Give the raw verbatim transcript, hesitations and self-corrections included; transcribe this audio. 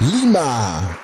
Lima.